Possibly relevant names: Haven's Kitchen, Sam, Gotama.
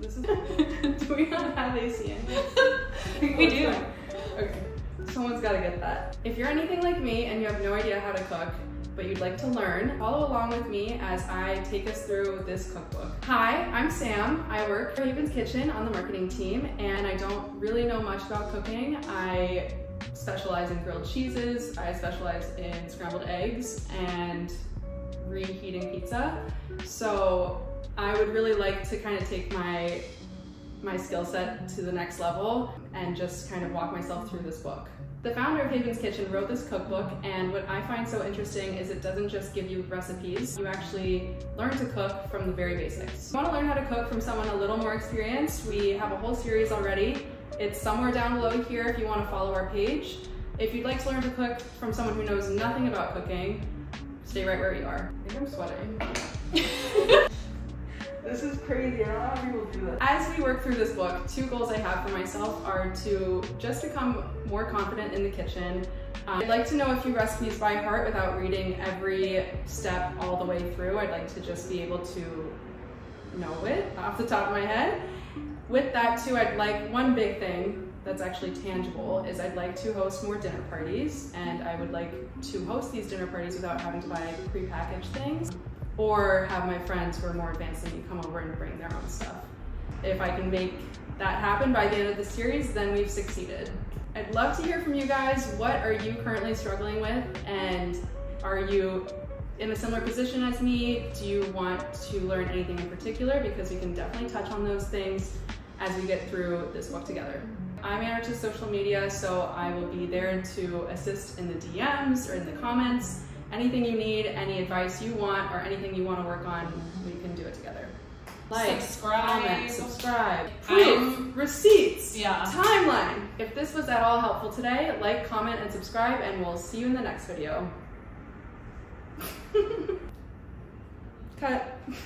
This is do we not have AC in here? We do. Sorry. Okay. Someone's gotta get that. If you're anything like me and you have no idea how to cook, but you'd like to learn, follow along with me as I take us through this cookbook. Hi, I'm Sam. I work for Haven's Kitchen on the marketing team, and I don't really know much about cooking. I specialize in grilled cheeses, I specialize in scrambled eggs, and reheating pizza. So I would really like to kind of take my skill set to the next level and just kind of walk myself through this book. The founder of Haven's Kitchen wrote this cookbook, and what I find so interesting is it doesn't just give you recipes, you actually learn to cook from the very basics. If you want to learn how to cook from someone a little more experienced, we have a whole series already. It's somewhere down below here if you want to follow our page. If you'd like to learn to cook from someone who knows nothing about cooking, stay right where you are. I think I'm sweating. This is crazy, I don't know how people do this. As we work through this book, two goals I have for myself are to just become more confident in the kitchen. I'd like to know a few recipes by heart without reading every step all the way through. I'd like to just be able to know it off the top of my head. With that too, I'd like one big thing that's actually tangible is I'd like to host more dinner parties, and I would like to host these dinner parties without having to buy prepackaged things, or have my friends who are more advanced than me come over and bring their own stuff. If I can make that happen by the end of the series, then we've succeeded. I'd love to hear from you guys. What are you currently struggling with? And are you in a similar position as me? Do you want to learn anything in particular? Because we can definitely touch on those things as we get through this book together. I manage the social media, so I will be there to assist in the DMs or in the comments. Anything you need, any advice you want, or anything you want to work on, we can do it together. Like, subscribe, comment, subscribe, proof, receipts, yeah, timeline. If this was at all helpful today, like, comment, and subscribe, and we'll see you in the next video. Cut.